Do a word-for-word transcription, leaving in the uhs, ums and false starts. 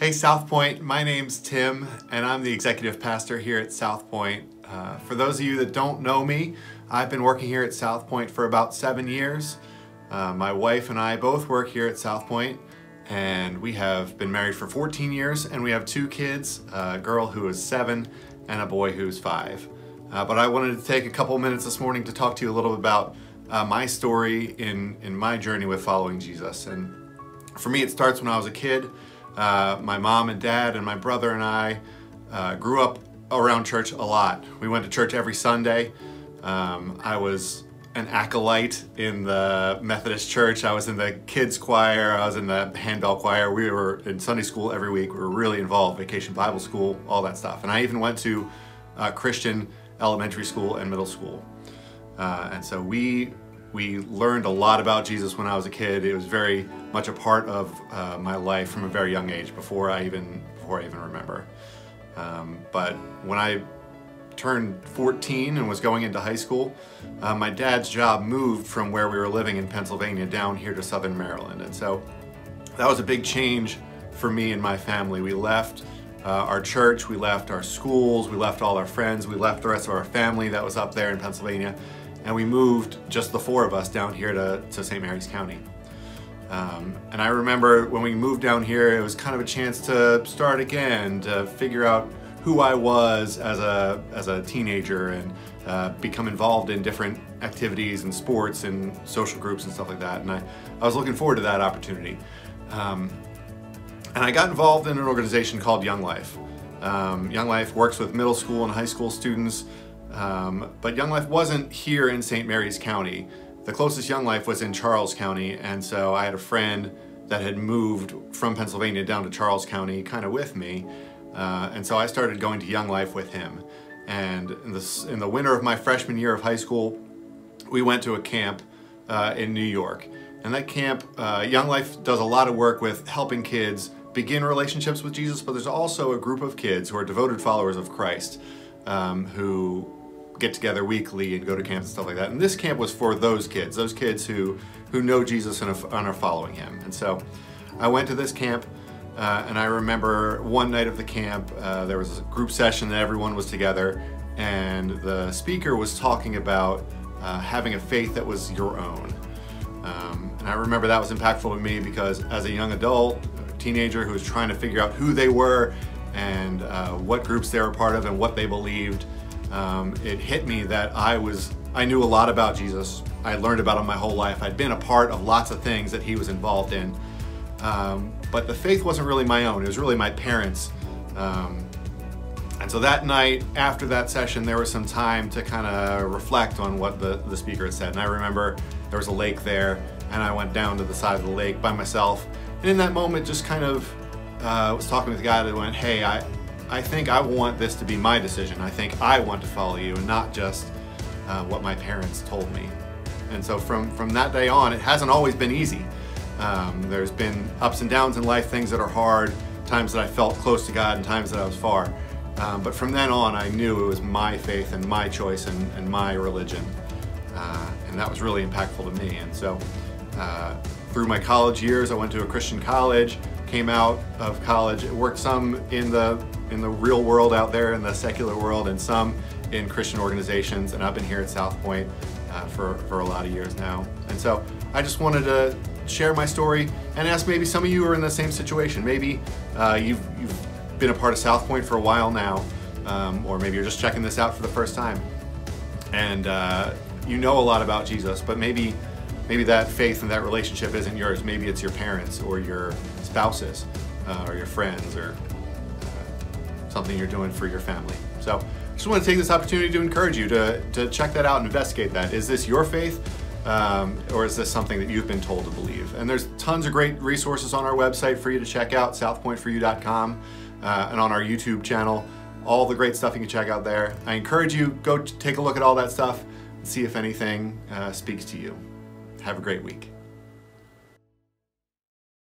Hey South Point, my name's Tim and I'm the executive pastor here at South Point. Uh, for those of you that don't know me, I've been working here at South Point for about seven years. Uh, my wife and I both work here at South Point and we have been married for fourteen years and we have two kids, a girl who is seven and a boy who's five. Uh, but I wanted to take a couple minutes this morning to talk to you a little bit about uh, my story in, in my journey with following Jesus. And for me, it starts when I was a kid. Uh, my mom and dad and my brother and I uh, grew up around church a lot. We went to church every Sunday. Um, I was an acolyte in the Methodist church. I was in the kids choir. I was in the handbell choir. We were in Sunday school every week. We were really involved, vacation Bible school, all that stuff. And I even went to uh, Christian elementary school and middle school. Uh, and so we We learned a lot about Jesus when I was a kid. It was very much a part of uh, my life from a very young age, before I even before I even remember. Um, but when I turned fourteen and was going into high school, uh, my dad's job moved from where we were living in Pennsylvania down here to Southern Maryland. And so that was a big change for me and my family. We left uh, our church, we left our schools, we left all our friends, we left the rest of our family that was up there in Pennsylvania. And we moved, just the four of us, down here to, to Saint Mary's County. Um, and I remember when we moved down here, it was kind of a chance to start again, to figure out who I was as a, as a teenager and uh, become involved in different activities and sports and social groups and stuff like that. And I, I was looking forward to that opportunity. Um, and I got involved in an organization called Young Life. Um, Young Life works with middle school and high school students. Um, but Young Life wasn't here in Saint Mary's County. The closest Young Life was in Charles County, and so I had a friend that had moved from Pennsylvania down to Charles County kind of with me, uh, and so I started going to Young Life with him. And in the, in the winter of my freshman year of high school, we went to a camp uh, in New York. And that camp, uh, Young Life does a lot of work with helping kids begin relationships with Jesus, but there's also a group of kids who are devoted followers of Christ um, who get together weekly and go to camps and stuff like that. And this camp was for those kids, those kids who who know Jesus and are following him. And so I went to this camp uh, and I remember one night of the camp, uh, there was a group session that everyone was together and the speaker was talking about uh, having a faith that was your own. Um, and I remember that was impactful to me because as a young adult, a teenager who was trying to figure out who they were and uh, what groups they were part of and what they believed, Um, it hit me that I was, I knew a lot about Jesus. I learned about him my whole life. I'd been a part of lots of things that he was involved in. Um, but the faith wasn't really my own. It was really my parents'. Um, and so that night, after that session, there was some time to kind of reflect on what the, the speaker had said. And I remember there was a lake there, and I went down to the side of the lake by myself. And in that moment, just kind of uh, was talking with the guy that went, hey, I... I think I want this to be my decision. I think I want to follow you and not just uh, what my parents told me. And so from, from that day on, it hasn't always been easy. Um, there's been ups and downs in life, things that are hard, times that I felt close to God and times that I was far. Um, but from then on, I knew it was my faith and my choice and, and my religion. Uh, and that was really impactful to me. And so uh, through my college years, I went to a Christian college, came out of college, worked some in the in the real world out there, in the secular world, and some in Christian organizations, and I've been here at South Point uh, for, for a lot of years now. And so I just wanted to share my story and ask maybe some of you are in the same situation. Maybe uh, you've, you've been a part of South Point for a while now, um, or maybe you're just checking this out for the first time. And uh, you know a lot about Jesus, but maybe, maybe that faith and that relationship isn't yours. Maybe it's your parents or your spouses uh, or your friends or something you're doing for your family. So I just want to take this opportunity to encourage you to, to check that out and investigate that. Is this your faith um, or is this something that you've been told to believe? And there's tons of great resources on our website for you to check out, south point for you dot com, uh, and on our YouTube channel, all the great stuff you can check out there. I encourage you, go take a look at all that stuff and see if anything uh, speaks to you. Have a great week.